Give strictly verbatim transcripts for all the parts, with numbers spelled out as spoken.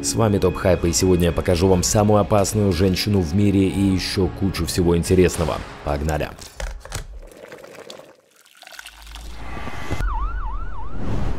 С вами Топ Хайп, и сегодня я покажу вам самую опасную женщину в мире и еще кучу всего интересного. Погнали!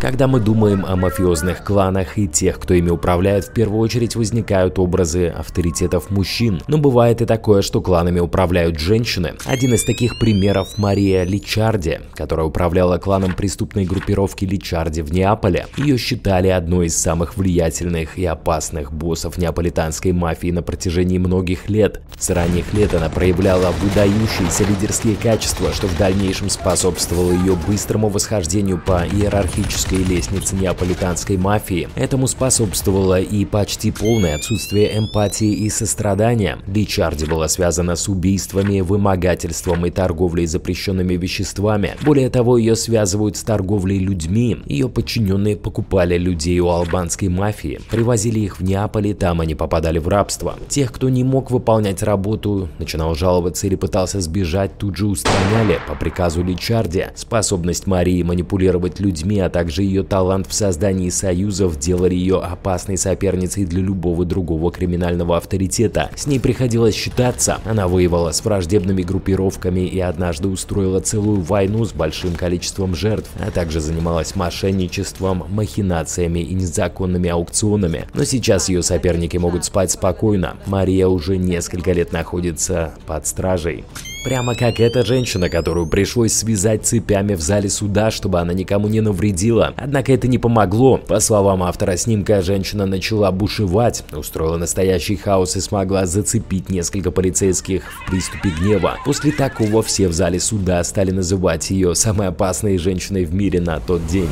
Когда мы думаем о мафиозных кланах и тех, кто ими управляет, в первую очередь возникают образы авторитетов мужчин. Но бывает и такое, что кланами управляют женщины. Один из таких примеров — Мария Личарди, которая управляла кланом преступной группировки Личарди в Неаполе. Ее считали одной из самых влиятельных и опасных боссов неаполитанской мафии на протяжении многих лет. С ранних лет она проявляла выдающиеся лидерские качества, что в дальнейшем способствовало ее быстрому восхождению по иерархическому лестницы неаполитанской мафии. Этому способствовало и почти полное отсутствие эмпатии и сострадания. Личарди была связана с убийствами, вымогательством и торговлей запрещенными веществами. Более того, ее связывают с торговлей людьми. Ее подчиненные покупали людей у албанской мафии, привозили их в Неаполь, и там они попадали в рабство. Тех, кто не мог выполнять работу, начинал жаловаться или пытался сбежать, тут же устраняли по приказу Личарди. Способность Марии манипулировать людьми, а также ее талант в создании союзов делали ее опасной соперницей для любого другого криминального авторитета. С ней приходилось считаться. Она воевала с враждебными группировками и однажды устроила целую войну с большим количеством жертв, а также занималась мошенничеством, махинациями и незаконными аукционами. Но сейчас ее соперники могут спать спокойно. Мария уже несколько лет находится под стражей. Прямо как эта женщина, которую пришлось связать цепями в зале суда, чтобы она никому не навредила. Однако это не помогло. По словам автора снимка, женщина начала бушевать, устроила настоящий хаос и смогла зацепить несколько полицейских в приступе гнева. После такого все в зале суда стали называть ее самой опасной женщиной в мире на тот день.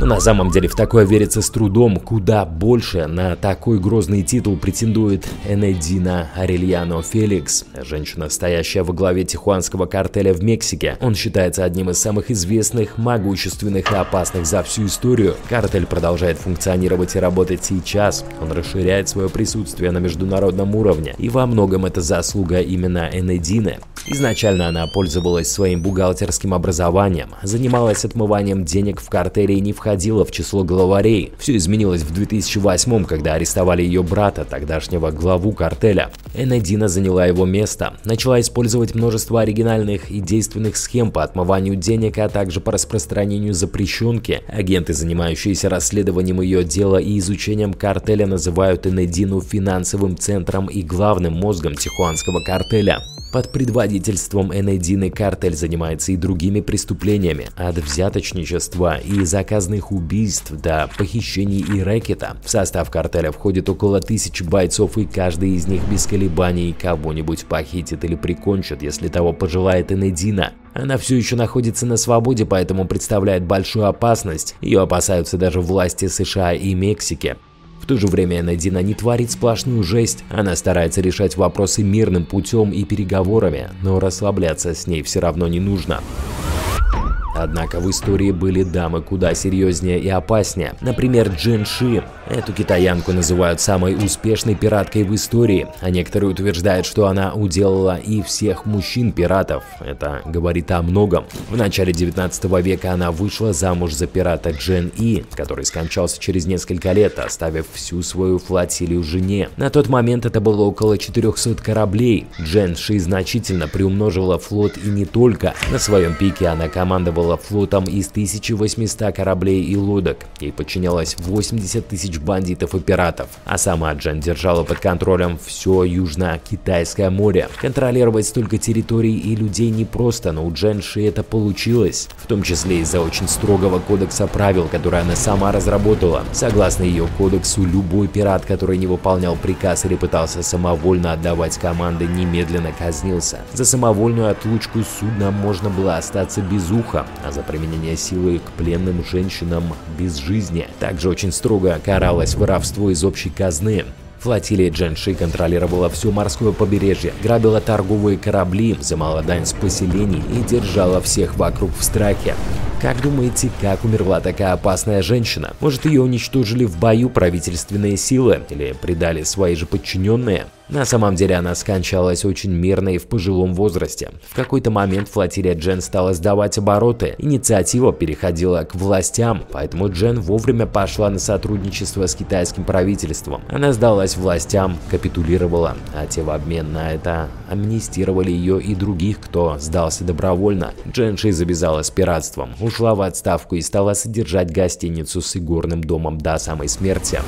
Но на самом деле в такое верится с трудом. Куда больше на такой грозный титул претендует Энедина Орельяно Феликс, женщина, стоящая во главе тихуанского картеля в Мексике. Он считается одним из самых известных, могущественных и опасных за всю историю. Картель продолжает функционировать и работать сейчас. Он расширяет свое присутствие на международном уровне. И во многом это заслуга именно Энедины. Изначально она пользовалась своим бухгалтерским образованием, занималась отмыванием денег в картеле и не входила в число главарей. Все изменилось в две тысячи восьмом, когда арестовали ее брата, тогдашнего главу картеля. Энедина заняла его место, начала использовать множество оригинальных и действенных схем по отмыванию денег, а также по распространению запрещенки. Агенты, занимающиеся расследованием ее дела и изучением картеля, называют Энедину финансовым центром и главным мозгом тихуанского картеля. Под предводительством Энедины картель занимается и другими преступлениями, от взяточничества и заказных убийств до похищений и рэкета. В состав картеля входит около тысячи бойцов, и каждый из них без колебаний кого-нибудь похитит или прикончит, если того пожелает Энедина. Она все еще находится на свободе, поэтому представляет большую опасность. Ее опасаются даже власти США и Мексики. В то же время Энедина не творит сплошную жесть. Она старается решать вопросы мирным путем и переговорами, но расслабляться с ней все равно не нужно. Однако в истории были дамы куда серьезнее и опаснее. Например, Джен Ши. Эту китаянку называют самой успешной пираткой в истории, а некоторые утверждают, что она уделала и всех мужчин-пиратов. Это говорит о многом. В начале девятнадцатого века она вышла замуж за пирата Джен И, который скончался через несколько лет, оставив всю свою флотилию жене. На тот момент это было около четырёхсот кораблей. Джен Ши значительно приумножила флот, и не только. На своем пике она командовала флотом из тысячи восьмисот кораблей и лодок. Ей подчинялось восемьдесят тысяч бандитов и пиратов. А сама Джен держала под контролем все Южно-Китайское море. Контролировать столько территорий и людей непросто, но у Джен Ши это получилось. В том числе из-за очень строгого кодекса правил, который она сама разработала. Согласно ее кодексу, любой пират, который не выполнял приказ или пытался самовольно отдавать команды, немедленно казнился. За самовольную отлучку судна можно было остаться без уха, а за применение силы к пленным женщинам без жизни. Также очень строго каралось воровство из общей казны. Флотилия Джен Ши контролировала все морское побережье, грабила торговые корабли, взимала дань с поселений и держала всех вокруг в страхе. Как думаете, как умерла такая опасная женщина? Может, ее уничтожили в бою правительственные силы или предали свои же подчиненные? На самом деле она скончалась очень мирно и в пожилом возрасте. В какой-то момент флотилия Джен стала сдавать обороты, инициатива переходила к властям, поэтому Джен вовремя пошла на сотрудничество с китайским правительством. Она сдалась властям, капитулировала, а те в обмен на это амнистировали ее и других, кто сдался добровольно. Джен Ши завязалась с пиратством, ушла в отставку и стала содержать гостиницу с игорным домом до самой смерти.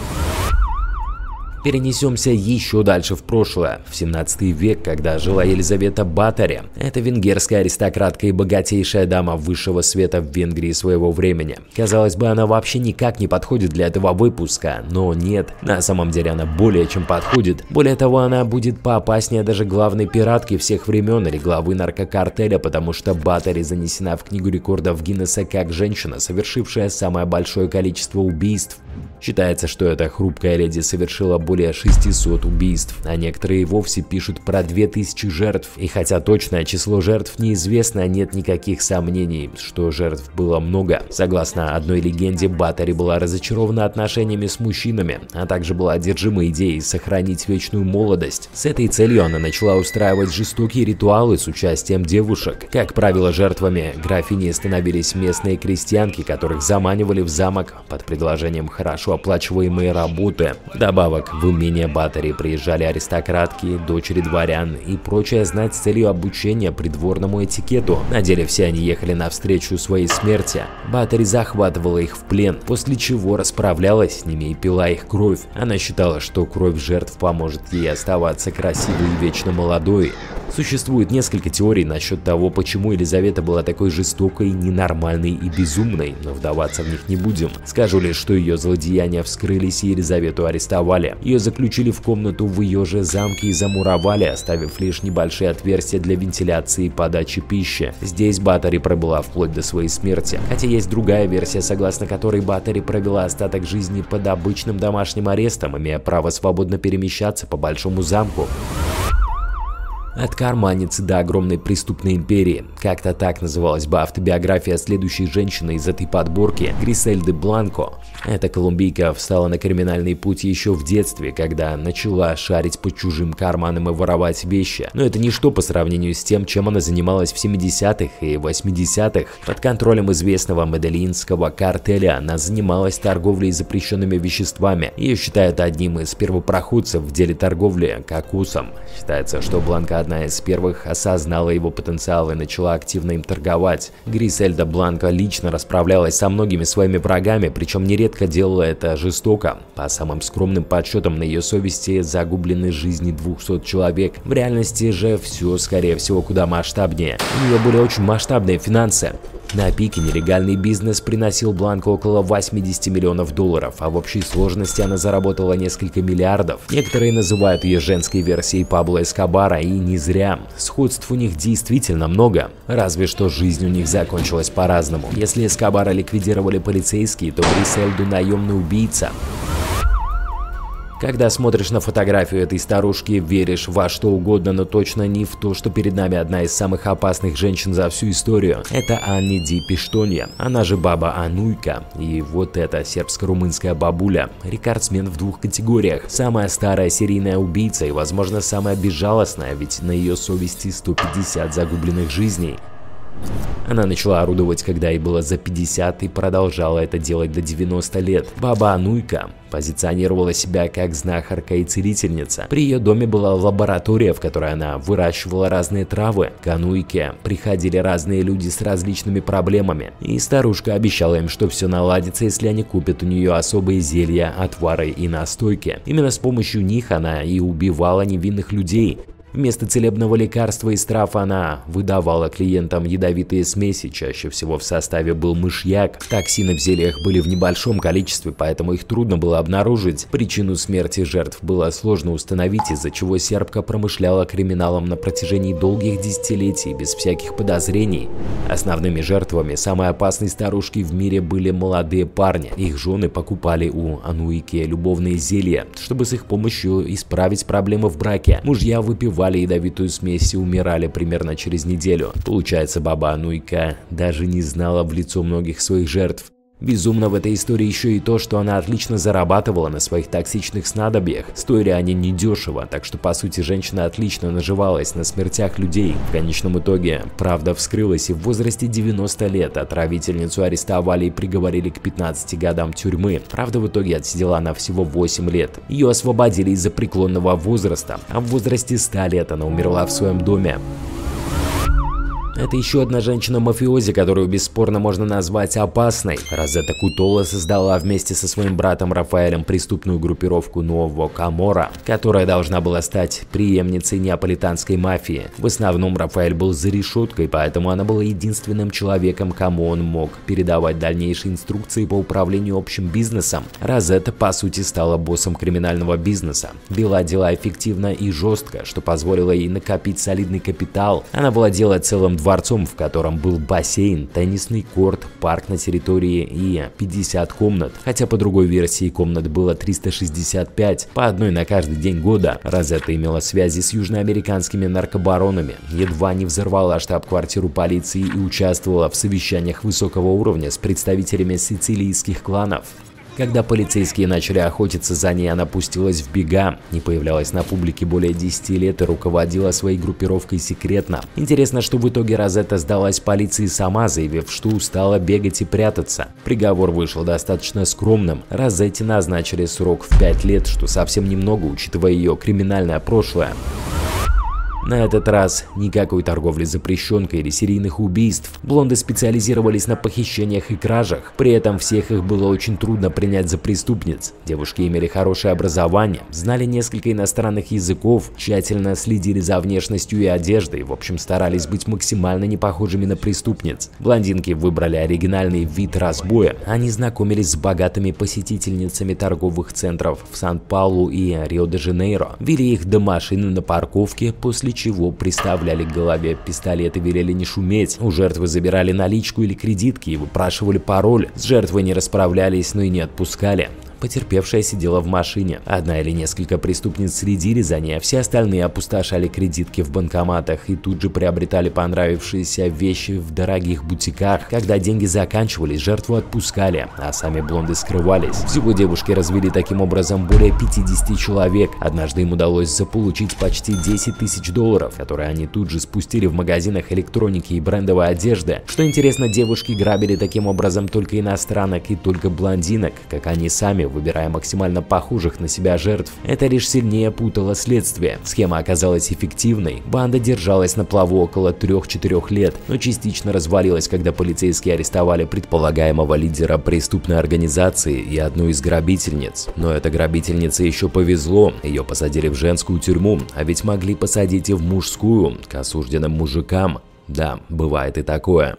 Перенесемся еще дальше в прошлое, в семнадцатый век, когда жила Елизавета Батори. Это венгерская аристократка и богатейшая дама высшего света в Венгрии своего времени. Казалось бы, она вообще никак не подходит для этого выпуска, но нет, на самом деле она более чем подходит. Более того, она будет поопаснее даже главной пиратки всех времен или главы наркокартеля, потому что Батори занесена в Книгу рекордов Гиннесса как женщина, совершившая самое большое количество убийств. Считается, что эта хрупкая леди совершила более шестисот убийств, а некоторые вовсе пишут про две тысячи жертв. И хотя точное число жертв неизвестно, нет никаких сомнений, что жертв было много. Согласно одной легенде, Батори была разочарована отношениями с мужчинами, а также была одержима идеей сохранить вечную молодость. С этой целью она начала устраивать жестокие ритуалы с участием девушек. Как правило, жертвами графини становились местные крестьянки, которых заманивали в замок под предложением храма. Хорошо оплачиваемые работы. Добавок в имение Батори приезжали аристократки, дочери дворян и прочая знать с целью обучения придворному этикету. На деле все они ехали навстречу своей смерти. Батори захватывала их в плен, после чего расправлялась с ними и пила их кровь. Она считала, что кровь жертв поможет ей оставаться красивой и вечно молодой. Существует несколько теорий насчет того, почему Елизавета была такой жестокой, ненормальной и безумной, но вдаваться в них не будем. Скажу лишь, что ее злодеяния вскрылись и Елизавету арестовали. Ее заключили в комнату в ее же замке и замуровали, оставив лишь небольшие отверстия для вентиляции и подачи пищи. Здесь Батори пробыла вплоть до своей смерти. Хотя есть другая версия, согласно которой Батори провела остаток жизни под обычным домашним арестом, имея право свободно перемещаться по большому замку. От карманницы до огромной преступной империи. Как-то так называлась бы автобиография следующей женщины из этой подборки – Гризельды Бланко. Эта колумбийка встала на криминальный путь еще в детстве, когда начала шарить по чужим карманам и воровать вещи. Но это ничто по сравнению с тем, чем она занималась в семидесятых и восьмидесятых. Под контролем известного медельинского картеля она занималась торговлей запрещенными веществами. Ее считают одним из первопроходцев в деле торговли кокосом. Считается, что Бланко одна из первых осознала его потенциал и начала активно им торговать. Гризельда Бланко лично расправлялась со многими своими врагами, причем нередко делала это жестоко. По самым скромным подсчетам, на ее совести загублены жизни двухсот человек. В реальности же все, скорее всего, куда масштабнее. У нее были очень масштабные финансы. На пике нелегальный бизнес приносил Бланко около восьмидесяти миллионов долларов, а в общей сложности она заработала несколько миллиардов. Некоторые называют ее женской версией Пабло Эскобара, и не зря. Сходств у них действительно много, разве что жизнь у них закончилась по-разному. Если Эскобара ликвидировали полицейские, то Гризельду наемный убийца. Когда смотришь на фотографию этой старушки, веришь во что угодно, но точно не в то, что перед нами одна из самых опасных женщин за всю историю. Это Анни Ди Пиштони, она же баба Ануйка. И вот эта сербско-румынская бабуля, рекордсмен в двух категориях. Самая старая серийная убийца и, возможно, самая безжалостная, ведь на ее совести сто пятьдесят загубленных жизней. Она начала орудовать, когда ей было за пятьдесят, и продолжала это делать до девяноста лет. Баба Ануйка позиционировала себя как знахарка и целительница. При ее доме была лаборатория, в которой она выращивала разные травы. К Ануйке приходили разные люди с различными проблемами, и старушка обещала им, что все наладится, если они купят у нее особые зелья, отвары и настойки. Именно с помощью них она и убивала невинных людей. Вместо целебного лекарства из трав она выдавала клиентам ядовитые смеси, чаще всего в составе был мышьяк. Токсины в зельях были в небольшом количестве, поэтому их трудно было обнаружить. Причину смерти жертв было сложно установить, из-за чего сербка промышляла криминалом на протяжении долгих десятилетий без всяких подозрений. Основными жертвами самой опасной старушки в мире были молодые парни. Их жены покупали у Ануики любовные зелья, чтобы с их помощью исправить проблемы в браке. Мужья выпивали ядовитую смесь и умирали примерно через неделю. Получается, баба Ануйка даже не знала в лицо многих своих жертв. Безумно в этой истории еще и то, что она отлично зарабатывала на своих токсичных снадобьях, стоили они недешево, так что по сути женщина отлично наживалась на смертях людей. В конечном итоге правда вскрылась, и в возрасте девяноста лет отравительницу арестовали и приговорили к пятнадцати годам тюрьмы. Правда, в итоге отсидела она всего восемь лет. Ее освободили из-за преклонного возраста, а в возрасте ста лет она умерла в своем доме. Это еще одна женщина-мафиози, которую бесспорно можно назвать опасной. Розета Кутола создала вместе со своим братом Рафаэлем преступную группировку нового Камора, которая должна была стать преемницей неаполитанской мафии. В основном Рафаэль был за решеткой, поэтому она была единственным человеком, кому он мог передавать дальнейшие инструкции по управлению общим бизнесом. Розета, по сути, стала боссом криминального бизнеса. Вела дела эффективно и жестко, что позволило ей накопить солидный капитал. Она владела целым дворцом, в котором был бассейн, теннисный корт, парк на территории и пятьдесят комнат, хотя по другой версии комнат было триста шестьдесят пять, по одной на каждый день года. Розета имела связи с южноамериканскими наркобаронами, едва не взорвала штаб-квартиру полиции и участвовала в совещаниях высокого уровня с представителями сицилийских кланов. Когда полицейские начали охотиться за ней, она пустилась в бега, не появлялась на публике более десяти лет и руководила своей группировкой секретно. Интересно, что в итоге Розета сдалась полиции сама, заявив, что устала бегать и прятаться. Приговор вышел достаточно скромным. Розете назначили срок в пять лет, что совсем немного, учитывая ее криминальное прошлое. На этот раз никакой торговли запрещенкой или серийных убийств. Блонды специализировались на похищениях и кражах, при этом всех их было очень трудно принять за преступниц. Девушки имели хорошее образование, знали несколько иностранных языков, тщательно следили за внешностью и одеждой, в общем старались быть максимально непохожими на преступниц. Блондинки выбрали оригинальный вид разбоя, они знакомились с богатыми посетительницами торговых центров в Сан-Паулу и Рио-де-Жанейро, вели их до машины на парковке, после чего приставляли к голове пистолет и велели не шуметь. У жертвы забирали наличку или кредитки и выпрашивали пароль. С жертвой не расправлялись, но и не отпускали. Потерпевшая сидела в машине. Одна или несколько преступниц следили за ней, а все остальные опустошали кредитки в банкоматах и тут же приобретали понравившиеся вещи в дорогих бутиках. Когда деньги заканчивались, жертву отпускали, а сами блонды скрывались. Всего девушки развели таким образом более пятидесяти человек. Однажды им удалось заполучить почти десять тысяч долларов, которые они тут же спустили в магазинах электроники и брендовой одежды. Что интересно, девушки грабили таким образом только иностранок и только блондинок, как они сами, выбирая максимально похожих на себя жертв. Это лишь сильнее путало следствие. Схема оказалась эффективной. Банда держалась на плаву около трёх-четырёх лет, но частично развалилась, когда полицейские арестовали предполагаемого лидера преступной организации и одну из грабительниц. Но эта грабительница еще повезло. Ее посадили в женскую тюрьму, а ведь могли посадить и в мужскую, к осужденным мужикам. Да, бывает и такое.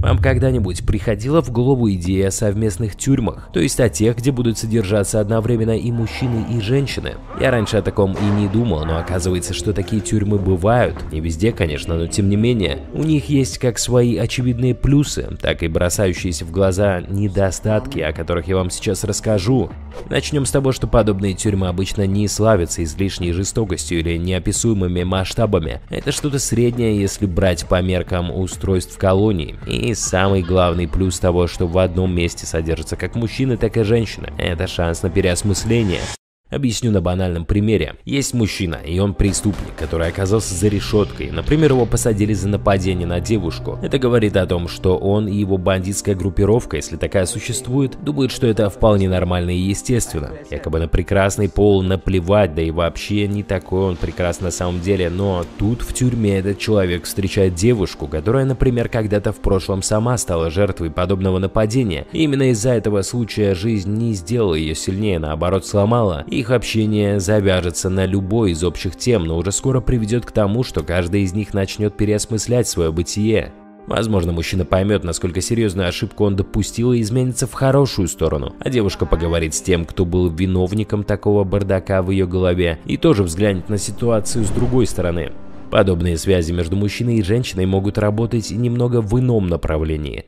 Вам когда-нибудь приходила в голову идея о совместных тюрьмах, то есть о тех, где будут содержаться одновременно и мужчины, и женщины? Я раньше о таком и не думал, но оказывается, что такие тюрьмы бывают. Не везде, конечно, но тем не менее. У них есть как свои очевидные плюсы, так и бросающиеся в глаза недостатки, о которых я вам сейчас расскажу. Начнем с того, что подобные тюрьмы обычно не славятся излишней жестокостью или неописуемыми масштабами. Это что-то среднее, если брать по меркам устройств колоний. И самый главный плюс того, что в одном месте содержатся как мужчины, так и женщины, это шанс на переосмысление. Объясню на банальном примере. Есть мужчина, и он преступник, который оказался за решеткой. Например, его посадили за нападение на девушку. Это говорит о том, что он и его бандитская группировка, если такая существует, думают, что это вполне нормально и естественно. Якобы на прекрасный пол наплевать, да и вообще не такой он прекрасный на самом деле. Но тут в тюрьме этот человек встречает девушку, которая, например, когда-то в прошлом сама стала жертвой подобного нападения. И именно из-за этого случая жизнь не сделала ее сильнее, наоборот сломала. Их общение завяжется на любой из общих тем, но уже скоро приведет к тому, что каждый из них начнет переосмыслять свое бытие. Возможно, мужчина поймет, насколько серьезную ошибку он допустил, и изменится в хорошую сторону, а девушка поговорит с тем, кто был виновником такого бардака в ее голове, и тоже взглянет на ситуацию с другой стороны. Подобные связи между мужчиной и женщиной могут работать немного в ином направлении.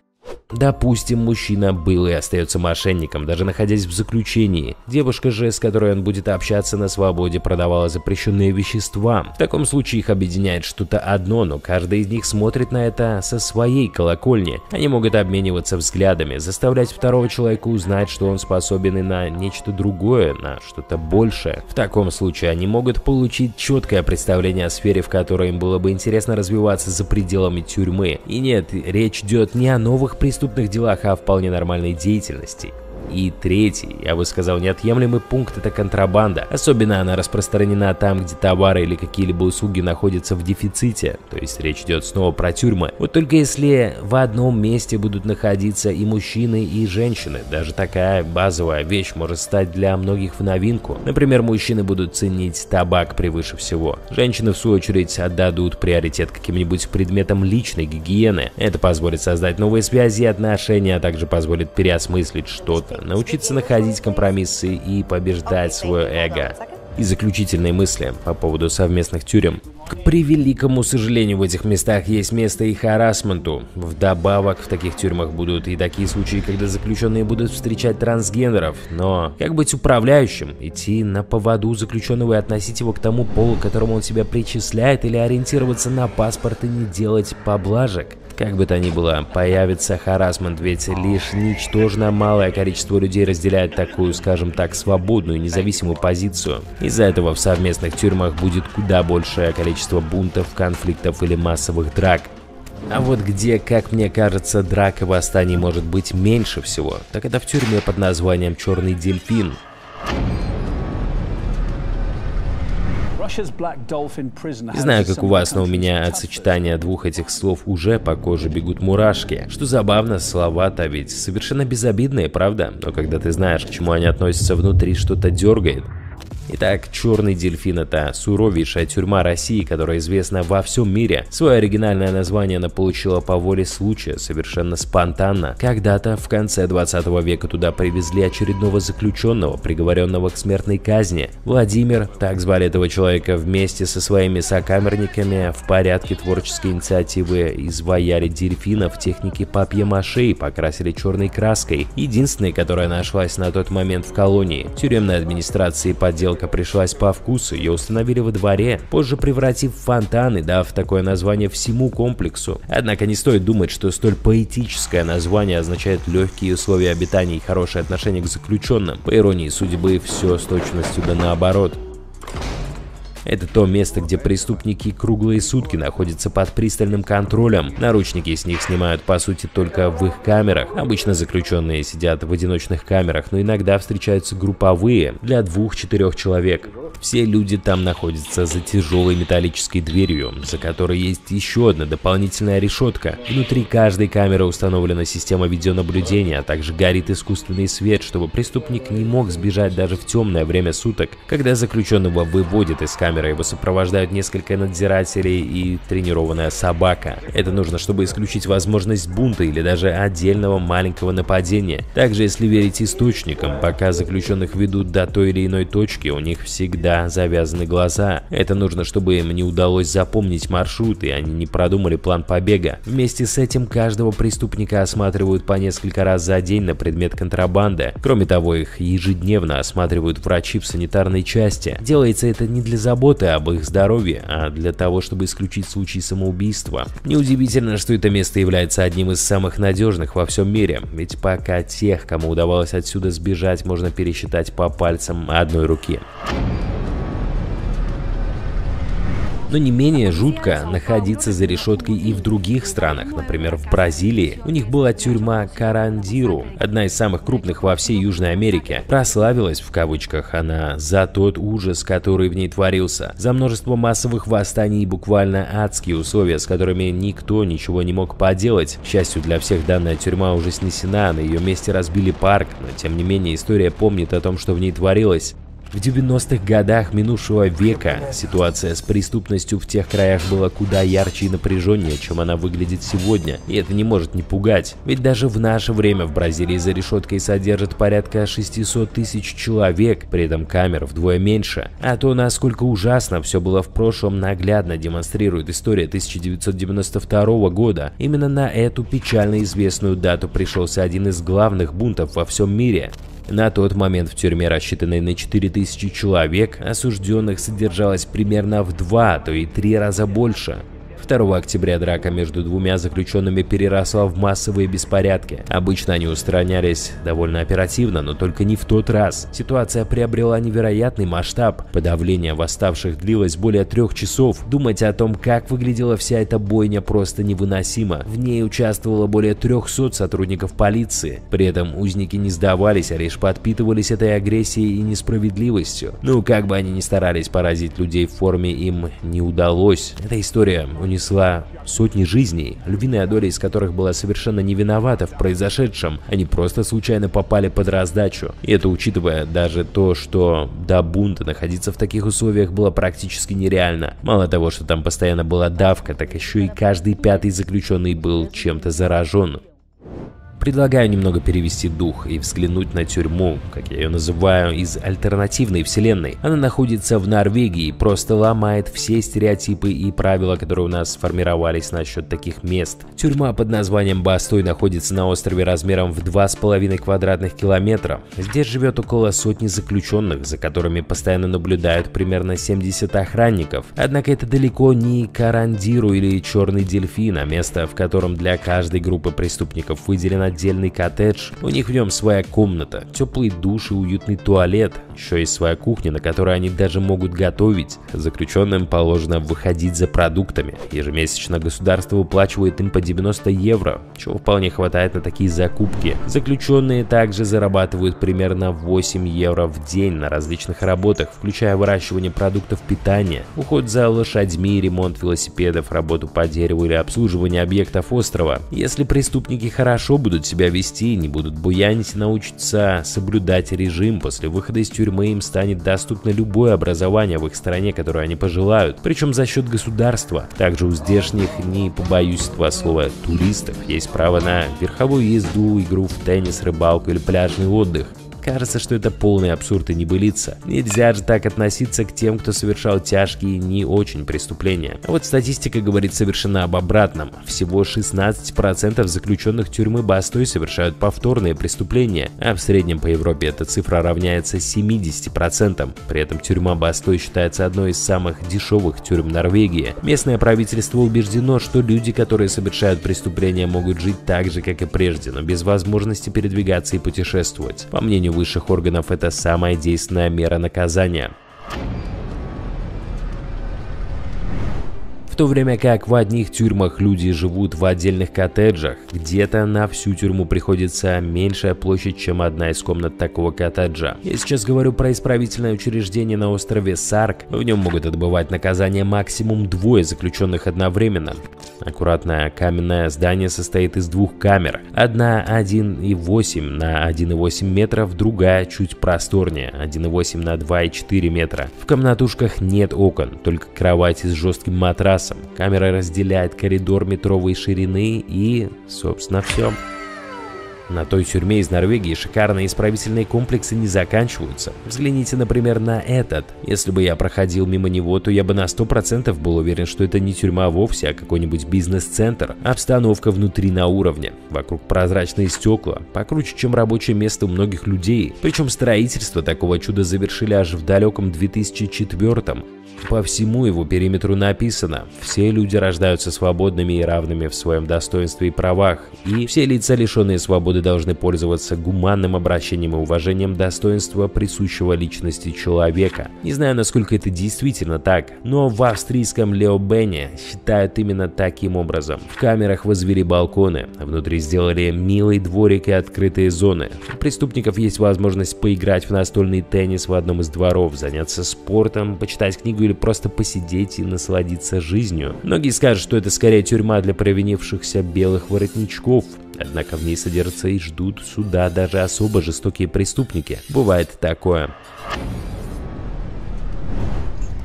Допустим, мужчина был и остается мошенником, даже находясь в заключении. Девушка же, с которой он будет общаться на свободе, продавала запрещенные вещества. В таком случае их объединяет что-то одно, но каждый из них смотрит на это со своей колокольни. Они могут обмениваться взглядами, заставлять второго человека узнать, что он способен и на нечто другое, на что-то большее. В таком случае они могут получить четкое представление о сфере, в которой им было бы интересно развиваться за пределами тюрьмы. И нет, речь идет не о новых преступных делах, а о вполне нормальной деятельности. И третий, я бы сказал, неотъемлемый пункт – это контрабанда. Особенно она распространена там, где товары или какие-либо услуги находятся в дефиците. То есть речь идет снова про тюрьмы. Вот только если в одном месте будут находиться и мужчины, и женщины. Даже такая базовая вещь может стать для многих в новинку. Например, мужчины будут ценить табак превыше всего. Женщины, в свою очередь, отдадут приоритет каким-нибудь предметам личной гигиены. Это позволит создать новые связи и отношения, а также позволит переосмыслить что-то. Научиться находить компромиссы и побеждать свое эго. И заключительные мысли по поводу совместных тюрем. К превеликому сожалению, в этих местах есть место и харассменту. Вдобавок, в таких тюрьмах будут и такие случаи, когда заключенные будут встречать трансгендеров. Но как быть управляющим? Идти на поводу заключенного и относить его к тому полу, к которому он себя причисляет, или ориентироваться на паспорт и не делать поблажек? Как бы то ни было, появится харассмент, ведь лишь ничтожно малое количество людей разделяет такую, скажем так, свободную и независимую позицию. Из-за этого в совместных тюрьмах будет куда большее количество бунтов, конфликтов или массовых драк. А вот где, как мне кажется, драк и восстаний может быть меньше всего, так это в тюрьме под названием «Черный дельфин». Не знаю, как у вас, но у меня от сочетания двух этих слов уже по коже бегут мурашки. Что забавно, слова-то ведь совершенно безобидные, правда? Но когда ты знаешь, к чему они относятся, внутри что-то дергает. Итак, «Черный дельфин» — это суровейшая тюрьма России, которая известна во всем мире. Свое оригинальное название она получила по воле случая, совершенно спонтанно. Когда-то, в конце двадцатого века, туда привезли очередного заключенного, приговоренного к смертной казни. Владимир, так звали этого человека, вместе со своими сокамерниками в порядке творческой инициативы изваяли дельфина в технике папье-маше и покрасили черной краской, единственной, которая нашлась на тот момент в колонии. Тюремной администрации подделки пришлась по вкусу, ее установили во дворе, позже превратив в фонтан и дав такое название всему комплексу. Однако не стоит думать, что столь поэтическое название означает легкие условия обитания и хорошее отношение к заключенным. По иронии судьбы, все с точностью да наоборот. Это то место, где преступники круглые сутки находятся под пристальным контролем. Наручники с них снимают, по сути, только в их камерах. Обычно заключенные сидят в одиночных камерах, но иногда встречаются групповые для двух-четырех человек. Все люди там находятся за тяжелой металлической дверью, за которой есть еще одна дополнительная решетка. Внутри каждой камеры установлена система видеонаблюдения, а также горит искусственный свет, чтобы преступник не мог сбежать даже в темное время суток. Когда заключенного выводят из камеры, его сопровождают несколько надзирателей и тренированная собака. Это нужно, чтобы исключить возможность бунта или даже отдельного маленького нападения. Также, если верить источникам, пока заключенных ведут до той или иной точки, у них всегда завязаны глаза. Это нужно, чтобы им не удалось запомнить маршрут и они не продумали план побега. Вместе с этим каждого преступника осматривают по несколько раз за день на предмет контрабанды. Кроме того, их ежедневно осматривают врачи в санитарной части. Делается это не для забот, об их здоровье, а для того, чтобы исключить случаи самоубийства. Неудивительно, что это место является одним из самых надежных во всем мире, ведь пока тех, кому удавалось отсюда сбежать, можно пересчитать по пальцам одной руки. Но не менее жутко находиться за решеткой и в других странах, например, в Бразилии. У них была тюрьма Карандиру, одна из самых крупных во всей Южной Америке. Прославилась, в кавычках, она за тот ужас, который в ней творился, за множество массовых восстаний и буквально адские условия, с которыми никто ничего не мог поделать. К счастью для всех, данная тюрьма уже снесена, на ее месте разбили парк, но тем не менее история помнит о том, что в ней творилось. В девяностых годах минувшего века ситуация с преступностью в тех краях была куда ярче и напряженнее, чем она выглядит сегодня, и это не может не пугать. Ведь даже в наше время в Бразилии за решеткой содержат порядка шестисот тысяч человек, при этом камер вдвое меньше. А то, насколько ужасно все было в прошлом, наглядно демонстрирует история тысяча девятьсот девяносто второго года. Именно на эту печально известную дату пришелся один из главных бунтов во всем мире. На тот момент в тюрьме, рассчитанной на четыре тысячи человек, осужденных содержалось примерно в два, то и три раза больше. второго октября драка между двумя заключенными переросла в массовые беспорядки. Обычно они устранялись довольно оперативно, но только не в тот раз. Ситуация приобрела невероятный масштаб. Подавление восставших длилось более трех часов. Думать о том, как выглядела вся эта бойня, просто невыносимо. В ней участвовало более трёхсот сотрудников полиции. При этом узники не сдавались, а лишь подпитывались этой агрессией и несправедливостью. Ну, как бы они ни старались поразить людей в форме, им не удалось. Эта история унесла сотни жизней, львиная доля из которых была совершенно не виновата в произошедшем, они просто случайно попали под раздачу. И это учитывая даже то, что до бунта находиться в таких условиях было практически нереально. Мало того, что там постоянно была давка, так еще и каждый пятый заключенный был чем-то заражен. Предлагаю немного перевести дух и взглянуть на тюрьму, как я ее называю, из альтернативной вселенной. Она находится в Норвегии и просто ломает все стереотипы и правила, которые у нас сформировались насчет таких мест. Тюрьма под названием Бастой находится на острове размером в два с половиной квадратных километра. Здесь живет около сотни заключенных, за которыми постоянно наблюдают примерно семьдесят охранников. Однако это далеко не Карандиру или Черный дельфин, а место, в котором для каждой группы преступников выделено отдельный коттедж, у них в нем своя комната, теплый душ и уютный туалет, еще есть своя кухня, на которой они даже могут готовить. Заключенным положено выходить за продуктами, ежемесячно государство выплачивает им по девяносто евро, чего вполне хватает на такие закупки. Заключенные также зарабатывают примерно восемь евро в день на различных работах, включая выращивание продуктов питания, уход за лошадьми, ремонт велосипедов, работу по дереву или обслуживание объектов острова. Если преступники хорошо будут себя вести, не будут буянить и научатся соблюдать режим, после выхода из тюрьмы им станет доступно любое образование в их стране, которое они пожелают, причем за счет государства. Также у здешних, не побоюсь этого слова, туристов есть право на верховую езду, игру в теннис, рыбалку или пляжный отдых. Кажется, что это полный абсурд и небылица. Нельзя же так относиться к тем, кто совершал тяжкие и не очень преступления. А вот статистика говорит совершенно об обратном. Всего шестнадцать процентов заключенных тюрьмы Бастой совершают повторные преступления, а в среднем по Европе эта цифра равняется семидесяти процентам. При этом тюрьма Бастой считается одной из самых дешевых тюрьм Норвегии. Местное правительство убеждено, что люди, которые совершают преступления, могут жить так же, как и прежде, но без возможности передвигаться и путешествовать. По мнению высших органов, это самая действенная мера наказания. В то время как в одних тюрьмах люди живут в отдельных коттеджах, где-то на всю тюрьму приходится меньшая площадь, чем одна из комнат такого коттеджа. Я сейчас говорю про исправительное учреждение на острове Сарк, в нем могут отбывать наказание максимум двое заключенных одновременно. Аккуратное каменное здание состоит из двух камер, одна один и восемь на один и восемь метров, другая чуть просторнее, один и восемь на два и четыре метра. В комнатушках нет окон, только кровати с жестким матрасом. Камера разделяет коридор метровой ширины и, собственно, все. На той тюрьме из Норвегии шикарные исправительные комплексы не заканчиваются. Взгляните, например, на этот. Если бы я проходил мимо него, то я бы на сто процентов был уверен, что это не тюрьма вовсе, а какой-нибудь бизнес-центр. Обстановка внутри на уровне. Вокруг прозрачные стекла. Покруче, чем рабочее место у многих людей. Причем строительство такого чуда завершили аж в далеком две тысячи четвёртом. По всему его периметру написано: все люди рождаются свободными и равными в своем достоинстве и правах, и все лица, лишенные свободы, должны пользоваться гуманным обращением и уважением достоинства, присущего личности человека. Не знаю, насколько это действительно так, но в австрийском Леобене считают именно таким образом. В камерах возвели балконы, внутри сделали милый дворик и открытые зоны. У преступников есть возможность поиграть в настольный теннис в одном из дворов, заняться спортом, почитать книгу или просто посидеть и насладиться жизнью. Многие скажут, что это скорее тюрьма для провинившихся белых воротничков. Однако в ней содержатся и ждут суда даже особо жестокие преступники. Бывает такое.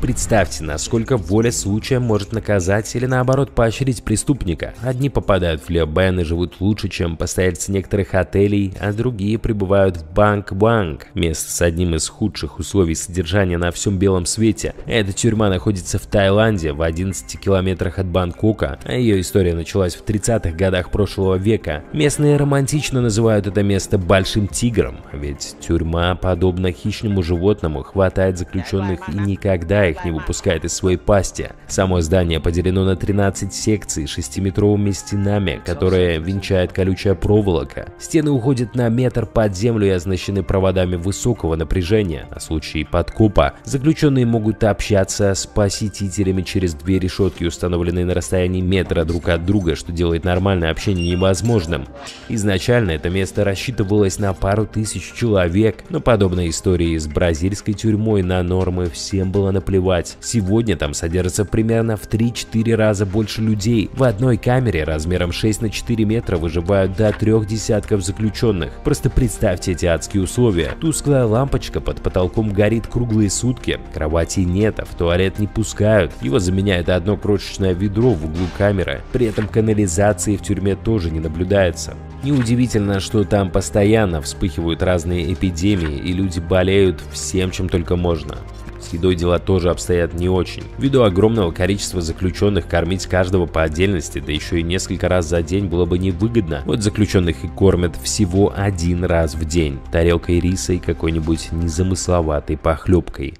Представьте, насколько воля случая может наказать или наоборот поощрить преступника. Одни попадают в Лиобен и живут лучше, чем постояльцы некоторых отелей, а другие прибывают в Банк-Банк, место с одним из худших условий содержания на всем белом свете. Эта тюрьма находится в Таиланде, в одиннадцати километрах от Бангкока, а ее история началась в тридцатых годах прошлого века. Местные романтично называют это место «большим тигром», ведь тюрьма, подобно хищному животному, хватает заключенных и никогда их не выпускает из своей пасти. Само здание поделено на тринадцать секций шестиметровыми стенами, которые венчает колючая проволока. Стены уходят на метр под землю и оснащены проводами высокого напряжения. На случай подкупа заключенные могут общаться с посетителями через две решетки, установленные на расстоянии метра друг от друга, что делает нормальное общение невозможным. Изначально это место рассчитывалось на пару тысяч человек, но подобные истории с бразильской тюрьмой на нормы всем было наплевать. Сегодня там содержится примерно в три-четыре раза больше людей. В одной камере размером шесть на четыре метра выживают до трех десятков заключенных. Просто представьте эти адские условия. Тусклая лампочка под потолком горит круглые сутки, кровати нет, а в туалет не пускают. Его заменяет одно крошечное ведро в углу камеры. При этом канализации в тюрьме тоже не наблюдается. Неудивительно, что там постоянно вспыхивают разные эпидемии и люди болеют всем, чем только можно. С едой дела тоже обстоят не очень. Ввиду огромного количества заключенных кормить каждого по отдельности, да еще и несколько раз за день было бы невыгодно. Вот заключенных и кормят всего один раз в день – тарелкой риса и какой-нибудь незамысловатой похлебкой.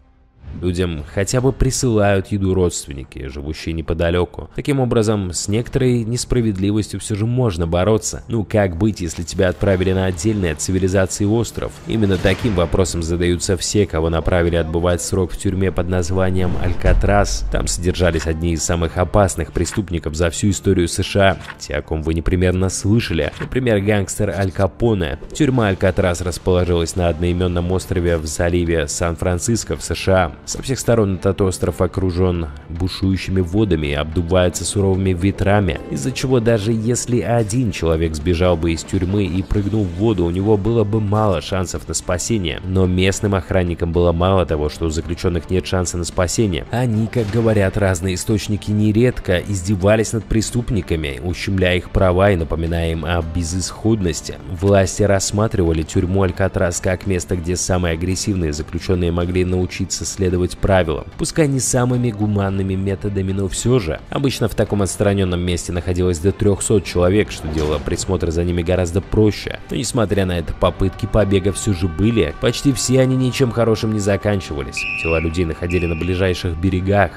Людям хотя бы присылают еду родственники, живущие неподалеку. Таким образом, с некоторой несправедливостью все же можно бороться. Ну как быть, если тебя отправили на отдельный от цивилизации остров? Именно таким вопросом задаются все, кого направили отбывать срок в тюрьме под названием Алькатрас. Там содержались одни из самых опасных преступников за всю историю США. Те, о ком вы непременно слышали. Например, гангстер Аль Капоне. Тюрьма Алькатрас расположилась на одноименном острове в заливе Сан-Франциско в США. Со всех сторон этот остров окружен бушующими водами и обдувается суровыми ветрами, из-за чего даже если один человек сбежал бы из тюрьмы и прыгнул в воду, у него было бы мало шансов на спасение. Но местным охранникам было мало того, что у заключенных нет шанса на спасение. Они, как говорят разные источники, нередко издевались над преступниками, ущемляя их права и напоминая им о безысходности. Власти рассматривали тюрьму Алькатрас как место, где самые агрессивные заключенные могли научиться следовать правилам, пускай не самыми гуманными методами, но все же. Обычно в таком отстраненном месте находилось до трёхсот человек, что делало присмотр за ними гораздо проще. Но несмотря на это, попытки побега все же были, почти все они ничем хорошим не заканчивались. Тела людей находили на ближайших берегах.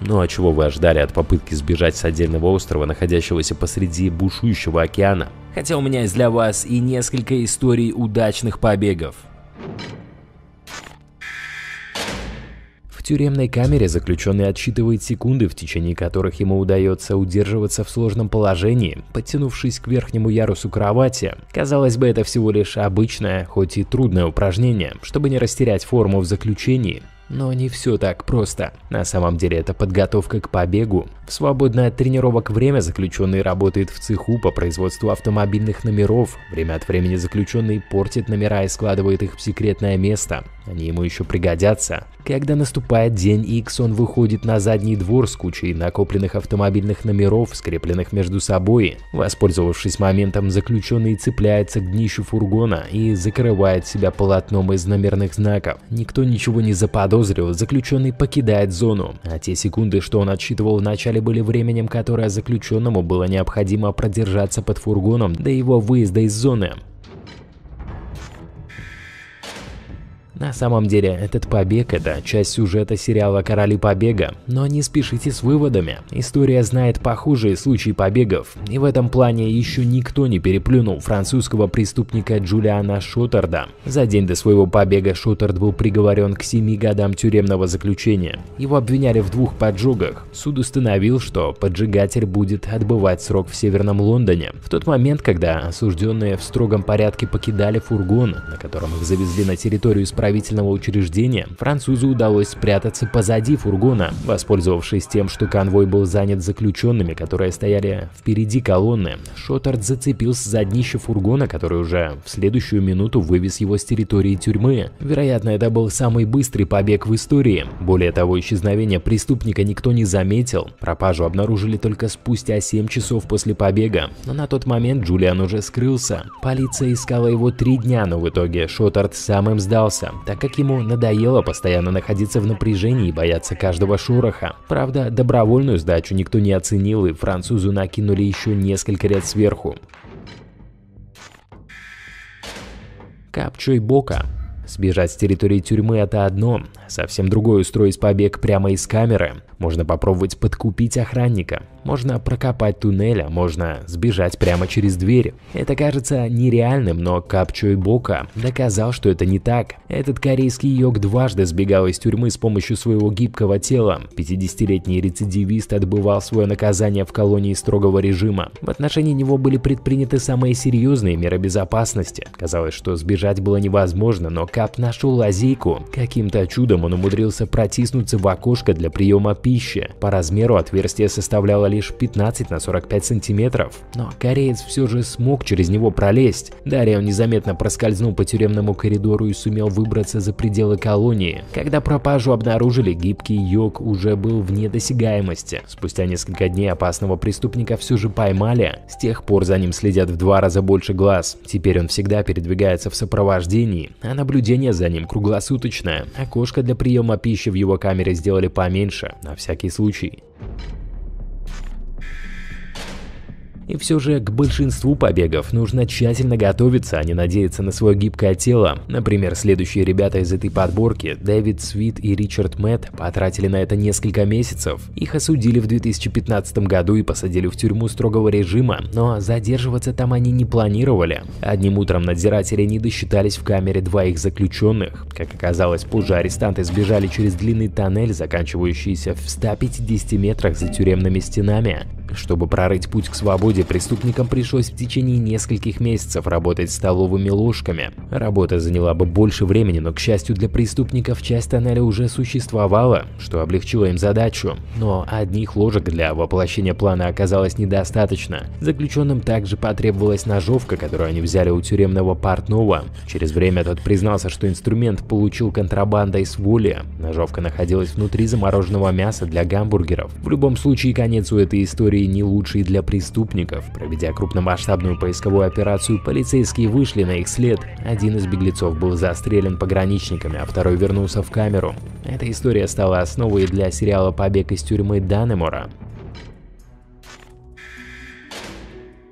Ну а чего вы ожидали от попытки сбежать с отдельного острова, находящегося посреди бушующего океана? Хотя у меня есть для вас и несколько историй удачных побегов. В тюремной камере заключенный отсчитывает секунды, в течение которых ему удается удерживаться в сложном положении, подтянувшись к верхнему ярусу кровати. Казалось бы, это всего лишь обычное, хоть и трудное упражнение, чтобы не растерять форму в заключении. Но не все так просто. На самом деле это подготовка к побегу. В свободное от тренировок время заключенный работает в цеху по производству автомобильных номеров. Время от времени заключенный портит номера и складывает их в секретное место. Они ему еще пригодятся. Когда наступает день Икс, он выходит на задний двор с кучей накопленных автомобильных номеров, скрепленных между собой. Воспользовавшись моментом, заключенный цепляется к днищу фургона и закрывает себя полотном из номерных знаков. Никто ничего не заподозрил. Заключенный покидает зону, а те секунды, что он отсчитывал в начале, были временем, которое заключенному было необходимо продержаться под фургоном до его выезда из зоны. На самом деле, этот побег – это часть сюжета сериала «Короли побега», но не спешите с выводами. История знает похожие случаи побегов, и в этом плане еще никто не переплюнул французского преступника Джулиана Шоттарда. За день до своего побега Шоттард был приговорен к семи годам тюремного заключения. Его обвиняли в двух поджогах. Суд установил, что поджигатель будет отбывать срок в Северном Лондоне. В тот момент, когда осужденные в строгом порядке покидали фургон, на котором их завезли на территорию исправления, исправительного учреждения, французу удалось спрятаться позади фургона, воспользовавшись тем, что конвой был занят заключенными, которые стояли впереди колонны. Шоттард зацепился за днище фургона, который уже в следующую минуту вывез его с территории тюрьмы. Вероятно, это был самый быстрый побег в истории. Более того, исчезновение преступника никто не заметил. Пропажу обнаружили только спустя семь часов после побега, но на тот момент Джулиан уже скрылся. Полиция искала его три дня, но в итоге Шоттард сам им сдался, так как ему надоело постоянно находиться в напряжении и бояться каждого шороха. Правда, добровольную сдачу никто не оценил, и французу накинули еще несколько лет сверху. Капчуй Бока. Сбежать с территории тюрьмы – это одно, совсем другое устроить побег прямо из камеры. Можно попробовать подкупить охранника, можно прокопать туннель, а можно сбежать прямо через дверь. Это кажется нереальным, но Капчуй Бока доказал, что это не так. Этот корейский йог дважды сбегал из тюрьмы с помощью своего гибкого тела. пятидесятилетний рецидивист отбывал свое наказание в колонии строгого режима. В отношении него были предприняты самые серьезные меры безопасности. Казалось, что сбежать было невозможно, но Кап нашел лазейку. Каким-то чудом он умудрился протиснуться в окошко для приема пищи. По размеру отверстие составляло лишь пятнадцать на сорок пять сантиметров. Но кореец все же смог через него пролезть. Далее он незаметно проскользнул по тюремному коридору и сумел выбраться за пределы колонии. Когда пропажу обнаружили, гибкий йог уже был вне досягаемости. Спустя несколько дней опасного преступника все же поймали. С тех пор за ним следят в два раза больше глаз. Теперь он всегда передвигается в сопровождении, а наблюдение за ним круглосуточное. Окошко для приема пищи в его камере сделали поменьше, на всякий случай. И все же к большинству побегов нужно тщательно готовиться, а не надеяться на свое гибкое тело. Например, следующие ребята из этой подборки, Дэвид Свит и Ричард Мэтт, потратили на это несколько месяцев. Их осудили в две тысячи пятнадцатом году и посадили в тюрьму строгого режима, но задерживаться там они не планировали. Одним утром надзиратели не досчитались в камере двоих заключенных. Как оказалось, позже арестанты сбежали через длинный тоннель, заканчивающийся в ста пятидесяти метрах за тюремными стенами. Чтобы прорыть путь к свободе, преступникам пришлось в течение нескольких месяцев работать столовыми ложками. Работа заняла бы больше времени, но, к счастью для преступников, часть тоннеля уже существовала, что облегчило им задачу. Но одних ложек для воплощения плана оказалось недостаточно. Заключенным также потребовалась ножовка, которую они взяли у тюремного портного. Через время тот признался, что инструмент получил контрабандой с воли. Ножовка находилась внутри замороженного мяса для гамбургеров. В любом случае, конец у этой истории не лучший для преступников. Проведя крупномасштабную поисковую операцию, полицейские вышли на их след. Один из беглецов был застрелен пограничниками, а второй вернулся в камеру. Эта история стала основой для сериала «Побег из тюрьмы Данемора».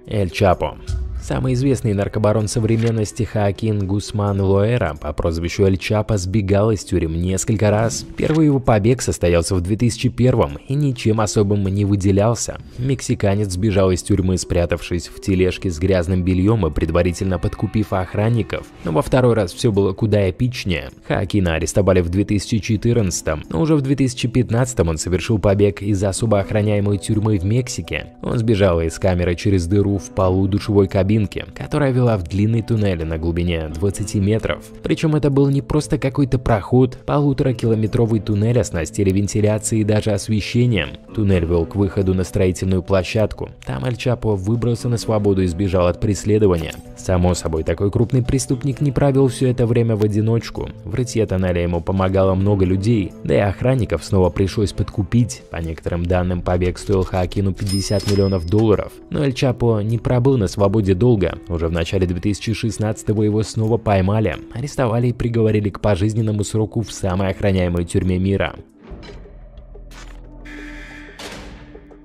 Эль Чапо. Самый известный наркобарон современности Хоакин Гусман Лоэра по прозвищу Эль Чапо сбегал из тюрем несколько раз. Первый его побег состоялся в две тысячи первом и ничем особым не выделялся. Мексиканец сбежал из тюрьмы, спрятавшись в тележке с грязным бельем и предварительно подкупив охранников. Но во второй раз все было куда эпичнее. Хоакина арестовали в две тысячи четырнадцатом, но уже в две тысячи пятнадцатом он совершил побег из особо охраняемой тюрьмы в Мексике. Он сбежал из камеры через дыру в полу душевой кабины, которая вела в длинный туннель на глубине двадцати метров. Причем это был не просто какой-то проход. Полуторакилометровый туннель оснастили вентиляцией и даже освещением. Туннель вел к выходу на строительную площадку. Там Эль Чапо выбрался на свободу и сбежал от преследования. Само собой, такой крупный преступник не провел все это время в одиночку. В рытье тоннеля ему помогало много людей, да и охранников снова пришлось подкупить. По некоторым данным, побег стоил Хоакину пятьдесят миллионов долларов. Но Эль Чапо не пробыл на свободе долго. Уже в начале две тысячи шестнадцатого его снова поймали, арестовали и приговорили к пожизненному сроку в самой охраняемой тюрьме мира.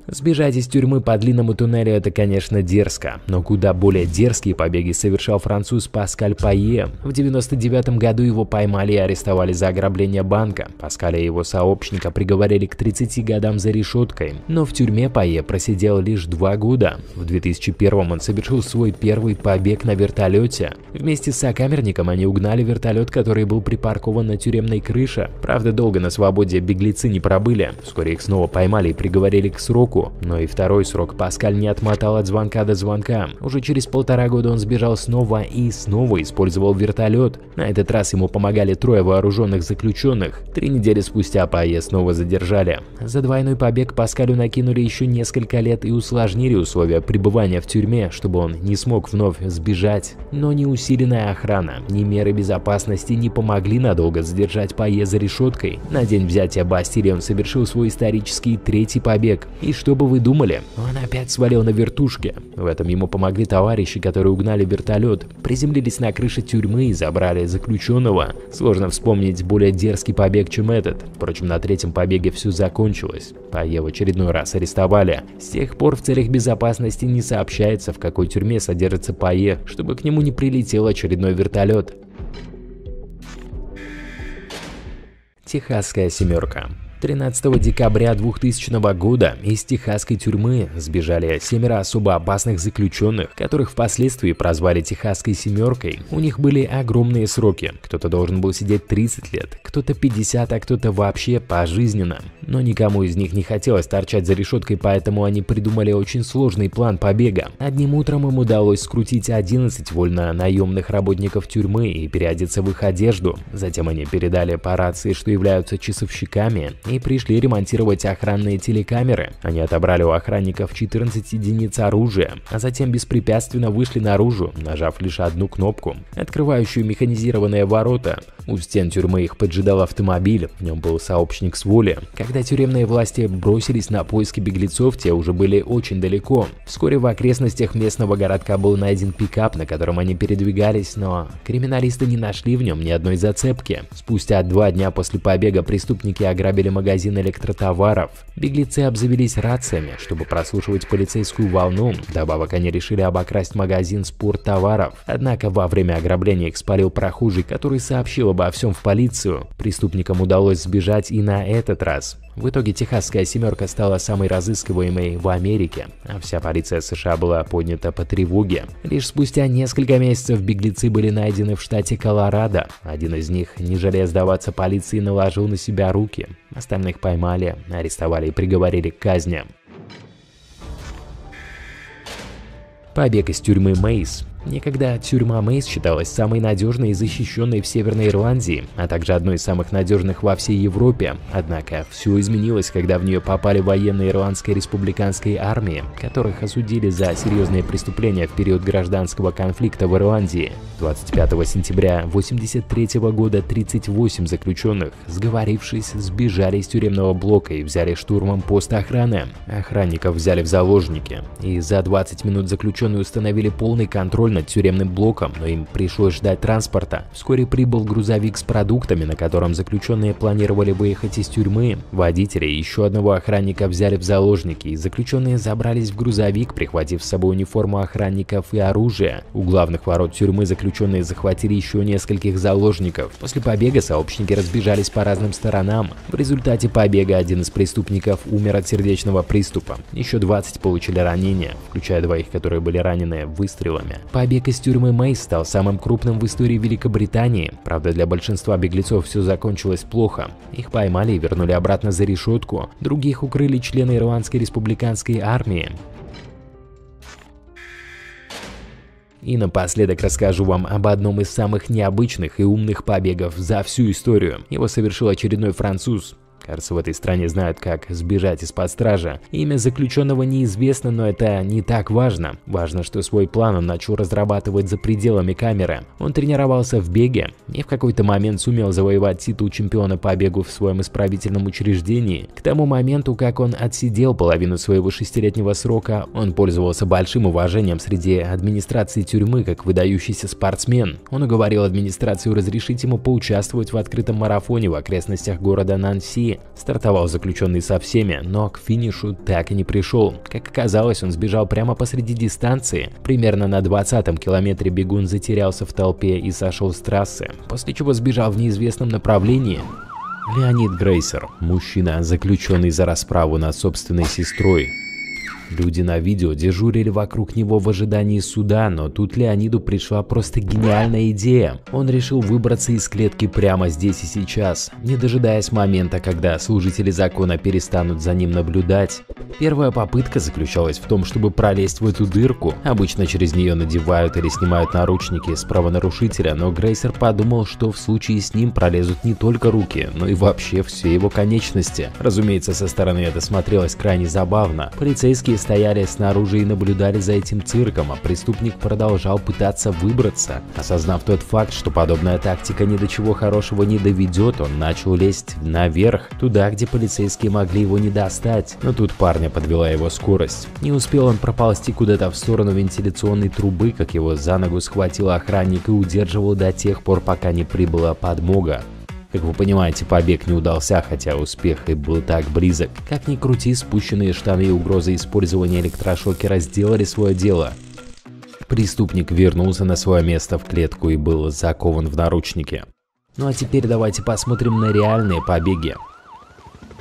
Сбежать из тюрьмы по длинному туннелю – это, конечно, дерзко, но куда более дерзкие побеги совершал француз Паскаль Пае. В девяносто девятом году его поймали и арестовали за ограбление банка. Паскаля и его сообщника приговорили к тридцати годам за решеткой, но в тюрьме Пае просидел лишь два года. В две тысячи первом он совершил свой первый побег на вертолете. Вместе с сокамерником они угнали вертолет, который был припаркован на тюремной крыше. Правда, долго на свободе беглецы не пробыли. Вскоре их снова поймали и приговорили к сроку. руку. Но и второй срок Паскаль не отмотал от звонка до звонка. Уже через полтора года он сбежал снова и снова использовал вертолет. На этот раз ему помогали трое вооруженных заключенных. Три недели спустя Пае снова задержали. За двойной побег Паскалю накинули еще несколько лет и усложнили условия пребывания в тюрьме, чтобы он не смог вновь сбежать. Но ни усиленная охрана, ни меры безопасности не помогли надолго задержать Пае за решеткой. На день взятия Бастилии он совершил свой исторический третий побег. И что бы вы думали? Он опять свалил на вертушке. В этом ему помогли товарищи, которые угнали вертолет, приземлились на крыше тюрьмы и забрали заключенного. Сложно вспомнить более дерзкий побег, чем этот. Впрочем, на третьем побеге все закончилось. Пае в очередной раз арестовали. С тех пор в целях безопасности не сообщается, в какой тюрьме содержится Пае, чтобы к нему не прилетел очередной вертолет. Техасская семерка. тринадцатого декабря двухтысячного года из техасской тюрьмы сбежали семеро особо опасных заключенных, которых впоследствии прозвали «Техасской семеркой». У них были огромные сроки. Кто-то должен был сидеть тридцать лет, кто-то пятьдесят, а кто-то вообще пожизненно. Но никому из них не хотелось торчать за решеткой, поэтому они придумали очень сложный план побега. Одним утром им удалось скрутить одиннадцать вольно-наемных работников тюрьмы и переодеться в их одежду. Затем они передали по рации, что являются часовщиками, и пришли ремонтировать охранные телекамеры. Они отобрали у охранников четырнадцать единиц оружия, а затем беспрепятственно вышли наружу, нажав лишь одну кнопку, открывающую механизированные ворота. У стен тюрьмы их поджидал автомобиль, в нем был сообщник с воли. Когда тюремные власти бросились на поиски беглецов, те уже были очень далеко. Вскоре в окрестностях местного городка был найден пикап, на котором они передвигались, но криминалисты не нашли в нем ни одной зацепки. Спустя два дня после побега преступники ограбили магазин электротоваров. Беглецы обзавелись рациями, чтобы прослушивать полицейскую волну. Вдобавок они решили обокрасть магазин спорттоваров. Однако во время ограбления их спалил прохожий, который сообщил обо всем в полицию. Преступникам удалось сбежать и на этот раз. В итоге техасская семерка стала самой разыскиваемой в Америке, а вся полиция США была поднята по тревоге. Лишь спустя несколько месяцев беглецы были найдены в штате Колорадо. Один из них, не жалея сдаваться полиции, наложил на себя руки. Остальных поймали, арестовали и приговорили к казни. Побег из тюрьмы Мейс. Некогда тюрьма Мейс считалась самой надежной и защищенной в Северной Ирландии, а также одной из самых надежных во всей Европе. Однако все изменилось, когда в нее попали военные Ирландской республиканской армии, которых осудили за серьезные преступления в период гражданского конфликта в Ирландии. двадцать пятого сентября тысяча девятьсот восемьдесят третьего года тридцать восемь заключенных, сговорившись, сбежали из тюремного блока и взяли штурмом пост охраны. Охранников взяли в заложники, и за двадцать минут заключенные установили полный контроль над тюремным блоком, но им пришлось ждать транспорта. Вскоре прибыл грузовик с продуктами, на котором заключенные планировали выехать из тюрьмы. Водителя и еще одного охранника взяли в заложники, и заключенные забрались в грузовик, прихватив с собой униформу охранников и оружие. У главных ворот тюрьмы заключенные захватили еще нескольких заложников. После побега сообщники разбежались по разным сторонам. В результате побега один из преступников умер от сердечного приступа. Еще двадцать получили ранения, включая двоих, которые были ранены выстрелами. Побег из тюрьмы Мейс стал самым крупным в истории Великобритании. Правда, для большинства беглецов все закончилось плохо. Их поймали и вернули обратно за решетку. Других укрыли члены Ирландской республиканской армии. И напоследок расскажу вам об одном из самых необычных и умных побегов за всю историю. Его совершил очередной француз. Кажется, в этой стране знают, как сбежать из-под стражи. Имя заключенного неизвестно, но это не так важно. Важно, что свой план он начал разрабатывать за пределами камеры. Он тренировался в беге и в какой-то момент сумел завоевать титул чемпиона по бегу в своем исправительном учреждении. К тому моменту, как он отсидел половину своего шестилетнего срока, он пользовался большим уважением среди администрации тюрьмы как выдающийся спортсмен. Он уговорил администрацию разрешить ему поучаствовать в открытом марафоне в окрестностях города Нанси. Стартовал заключенный со всеми, но к финишу так и не пришел. Как оказалось, он сбежал прямо посреди дистанции. Примерно на двадцатом километре бегун затерялся в толпе и сошел с трассы, после чего сбежал в неизвестном направлении. Леонид Грейсер, мужчина, заключенный за расправу над собственной сестрой. Люди на видео дежурили вокруг него в ожидании суда, но тут Леониду пришла просто гениальная идея. Он решил выбраться из клетки прямо здесь и сейчас, не дожидаясь момента, когда служители закона перестанут за ним наблюдать. Первая попытка заключалась в том, чтобы пролезть в эту дырку. Обычно через нее надевают или снимают наручники с правонарушителя, но Грейсер подумал, что в случае с ним пролезут не только руки, но и вообще все его конечности. Разумеется, со стороны это смотрелось крайне забавно. Полицейские стояли снаружи и наблюдали за этим цирком, а преступник продолжал пытаться выбраться. Осознав тот факт, что подобная тактика ни до чего хорошего не доведет, он начал лезть наверх, туда, где полицейские могли его не достать. Но тут парня подвела его скорость. Не успел он проползти куда-то в сторону вентиляционной трубы, как его за ногу схватил охранник и удерживал до тех пор, пока не прибыла подмога. Как вы понимаете, побег не удался, хотя успех и был так близок. Как ни крути, спущенные штаны и угрозы использования электрошокера сделали свое дело. Преступник вернулся на свое место в клетку и был закован в наручники. Ну а теперь давайте посмотрим на реальные побеги.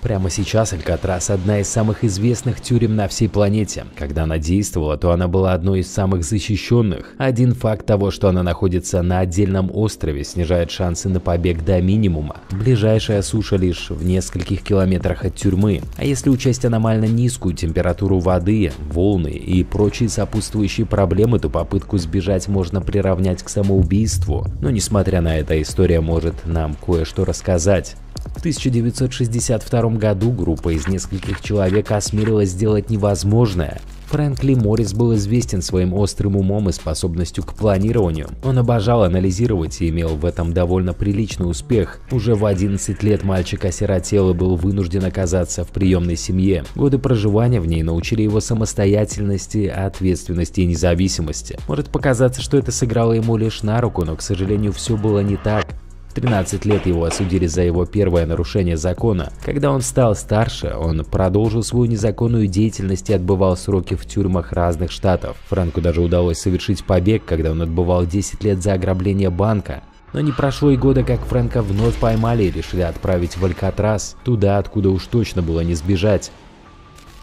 Прямо сейчас Алькатрас – одна из самых известных тюрем на всей планете. Когда она действовала, то она была одной из самых защищенных. Один факт того, что она находится на отдельном острове, снижает шансы на побег до минимума. Ближайшая суша лишь в нескольких километрах от тюрьмы. А если учесть аномально низкую температуру воды, волны и прочие сопутствующие проблемы, то попытку сбежать можно приравнять к самоубийству. Но несмотря на это, история может нам кое-что рассказать. В тысяча девятьсот шестьдесят втором году группа из нескольких человек осмелилась сделать невозможное. Фрэнк Ли Моррис был известен своим острым умом и способностью к планированию. Он обожал анализировать и имел в этом довольно приличный успех. Уже в одиннадцать лет мальчик осиротел и был вынужден оказаться в приемной семье. Годы проживания в ней научили его самостоятельности, ответственности и независимости. Может показаться, что это сыграло ему лишь на руку, но, к сожалению, все было не так. тринадцать лет его осудили за его первое нарушение закона. Когда он стал старше, он продолжил свою незаконную деятельность и отбывал сроки в тюрьмах разных штатов. Франку даже удалось совершить побег, когда он отбывал десять лет за ограбление банка. Но не прошло и года, как Фрэнка вновь поймали и решили отправить в Алькатрас, туда, откуда уж точно было не сбежать.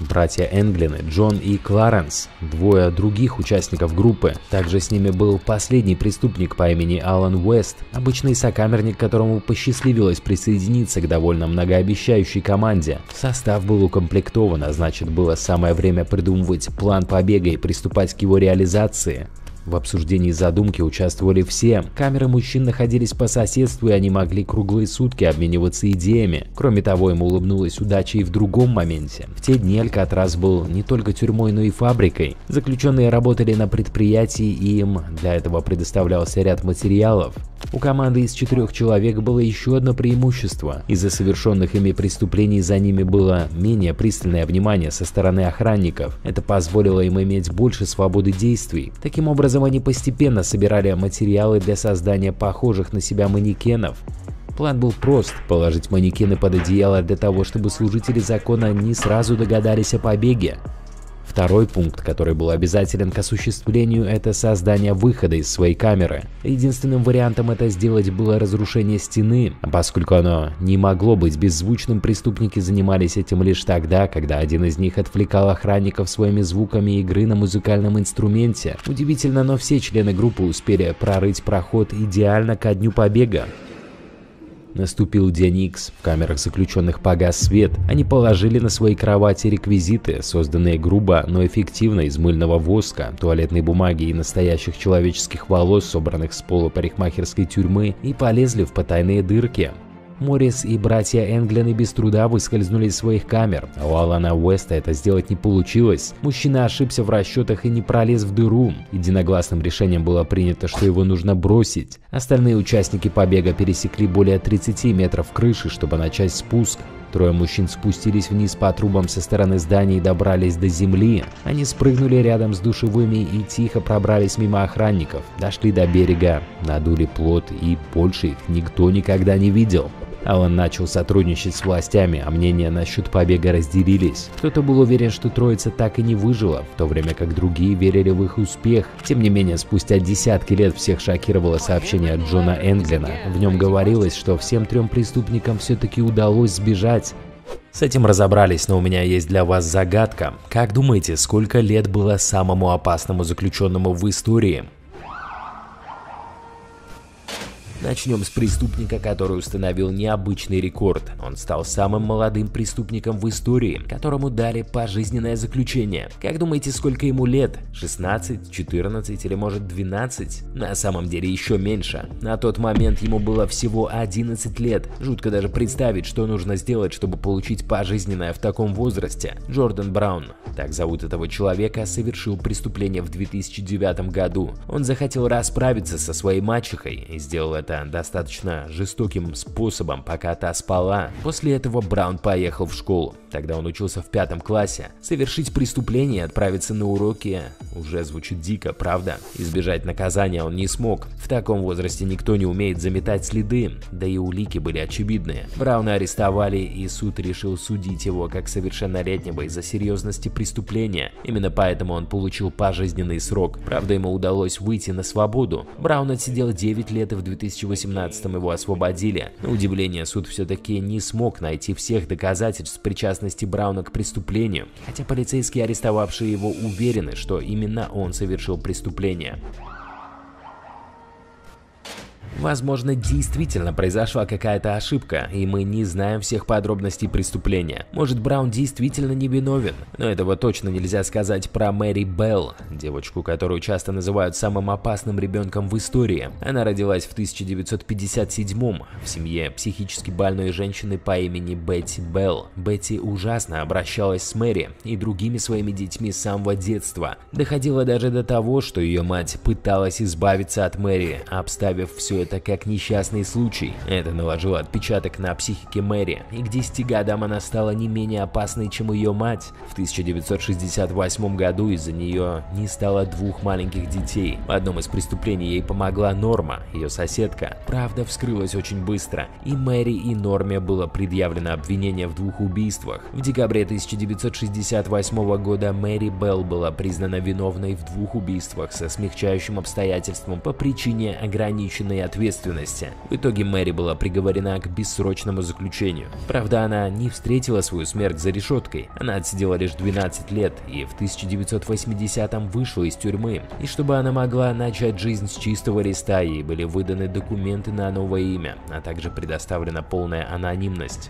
Братья Энглины, Джон и Кларенс, двое других участников группы. Также с ними был последний преступник по имени Алан Уэст, обычный сокамерник, которому посчастливилось присоединиться к довольно многообещающей команде. Состав был укомплектован, а значит, было самое время придумывать план побега и приступать к его реализации. В обсуждении задумки участвовали все. Камеры мужчин находились по соседству, и они могли круглые сутки обмениваться идеями. Кроме того, им улыбнулась удача и в другом моменте. В те дни Алькатрас был не только тюрьмой, но и фабрикой. Заключенные работали на предприятии, и им для этого предоставлялся ряд материалов. У команды из четырех человек было еще одно преимущество. Из-за совершенных ими преступлений за ними было менее пристальное внимание со стороны охранников. Это позволило им иметь больше свободы действий. Таким образом, они постепенно собирали материалы для создания похожих на себя манекенов. План был прост – положить манекены под одеяло для того, чтобы служители закона не сразу догадались о побеге. Второй пункт, который был обязателен к осуществлению, это создание выхода из своей камеры. Единственным вариантом это сделать было разрушение стены, а поскольку оно не могло быть беззвучным, преступники занимались этим лишь тогда, когда один из них отвлекал охранников своими звуками игры на музыкальном инструменте. Удивительно, но все члены группы успели прорыть проход идеально ко дню побега. Наступил день Икс, в камерах заключенных погас свет. Они положили на свои кровати реквизиты, созданные грубо, но эффективно из мыльного воска, туалетной бумаги и настоящих человеческих волос, собранных с пола парикмахерской тюрьмы, и полезли в потайные дырки. Моррис и братья Энглины без труда выскользнули из своих камер, а у Алана Уэста это сделать не получилось. Мужчина ошибся в расчетах и не пролез в дыру. Единогласным решением было принято, что его нужно бросить. Остальные участники побега пересекли более тридцати метров крыши, чтобы начать спуск. Трое мужчин спустились вниз по трубам со стороны здания и добрались до земли. Они спрыгнули рядом с душевыми и тихо пробрались мимо охранников, дошли до берега, надули плот, и больше их никто никогда не видел. Алан начал сотрудничать с властями, а мнения насчет побега разделились. Кто-то был уверен, что троица так и не выжила, в то время как другие верили в их успех. Тем не менее, спустя десятки лет всех шокировало сообщение от Джона Энглина. В нем говорилось, что всем трем преступникам все-таки удалось сбежать. С этим разобрались, но у меня есть для вас загадка. Как думаете, сколько лет было самому опасному заключенному в истории? Начнем с преступника, который установил необычный рекорд. Он стал самым молодым преступником в истории, которому дали пожизненное заключение. Как думаете, сколько ему лет? шестнадцать, четырнадцать или может двенадцать? На самом деле еще меньше. На тот момент ему было всего одиннадцать лет. Жутко даже представить, что нужно сделать, чтобы получить пожизненное в таком возрасте. Джордан Браун, так зовут этого человека, совершил преступление в две тысячи девятом году. Он захотел расправиться со своей мачехой и сделал это достаточно жестоким способом, пока та спала. После этого Браун поехал в школу. Тогда он учился в пятом классе. Совершить преступление и отправиться на уроки уже звучит дико, правда? Избежать наказания он не смог. В таком возрасте никто не умеет заметать следы, да и улики были очевидные. Брауна арестовали, и суд решил судить его как совершеннолетнего из-за серьезности преступления. Именно поэтому он получил пожизненный срок. Правда, ему удалось выйти на свободу. Браун отсидел девять лет, и в две тысячи восемнадцатом его освободили. На удивление, суд все-таки не смог найти всех доказательств причастности Брауна к преступлению, хотя полицейские, арестовавшие его, уверены, что именно он совершил преступление. Возможно, действительно произошла какая-то ошибка, и мы не знаем всех подробностей преступления. Может, Браун действительно не виновен, но этого точно нельзя сказать про Мэри Белл, девочку, которую часто называют самым опасным ребенком в истории. Она родилась в тысяча девятьсот пятьдесят седьмом в семье психически больной женщины по имени Бетти Белл. Бетти ужасно обращалась с Мэри и другими своими детьми с самого детства. Доходило даже до того, что ее мать пыталась избавиться от Мэри, обставив все это как несчастный случай. Это наложило отпечаток на психике Мэри, и к десяти годам она стала не менее опасной, чем ее мать. В тысяча девятьсот шестьдесят восьмом году из-за нее не стало двух маленьких детей. В одном из преступлений ей помогла Норма, ее соседка. Правда вскрылась очень быстро, и Мэри, и Норме было предъявлено обвинение в двух убийствах. В декабре тысяча девятьсот шестьдесят восьмого года Мэри Белл была признана виновной в двух убийствах со смягчающим обстоятельством по причине ограниченной ответственности. ответственности. В итоге Мэри была приговорена к бессрочному заключению. Правда, она не встретила свою смерть за решеткой. Она отсидела лишь двенадцать лет и в тысяча девятьсот восьмидесятом вышла из тюрьмы. И чтобы она могла начать жизнь с чистого листа, ей были выданы документы на новое имя, а также предоставлена полная анонимность.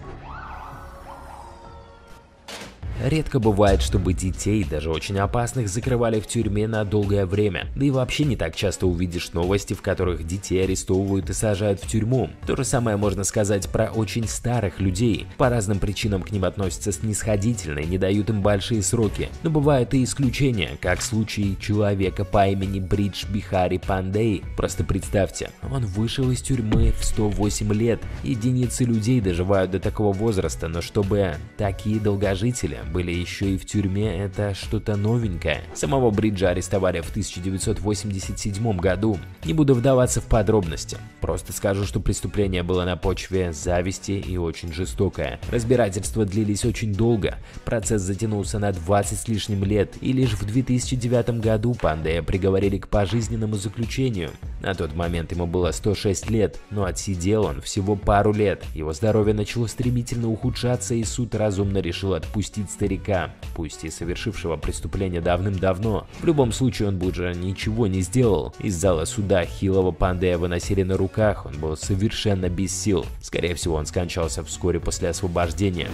Редко бывает, чтобы детей, даже очень опасных, закрывали в тюрьме на долгое время. Да и вообще не так часто увидишь новости, в которых детей арестовывают и сажают в тюрьму. То же самое можно сказать про очень старых людей. По разным причинам к ним относятся снисходительно и не дают им большие сроки. Но бывают и исключения, как в случае человека по имени Бридж Бихари Пандей. Просто представьте, он вышел из тюрьмы в сто восемь лет. Единицы людей доживают до такого возраста, но чтобы такие долгожители были еще и в тюрьме, это что-то новенькое. Самого Бриджа арестовали в тысяча девятьсот восемьдесят седьмом году. Не буду вдаваться в подробности, просто скажу, что преступление было на почве зависти и очень жестокое. Разбирательства длились очень долго, процесс затянулся на двадцать с лишним лет, и лишь в две тысячи девятом году Пандея приговорили к пожизненному заключению. На тот момент ему было сто шесть лет, но отсидел он всего пару лет. Его здоровье начало стремительно ухудшаться, и суд разумно решил отпустить старика, пусть и совершившего преступление давным-давно. В любом случае, он бы же ничего не сделал. Из зала суда хилого Пандея выносили на руках, он был совершенно без сил. Скорее всего, он скончался вскоре после освобождения.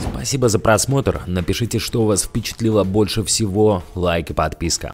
Спасибо за просмотр, напишите, что вас впечатлило больше всего, лайк и подписка.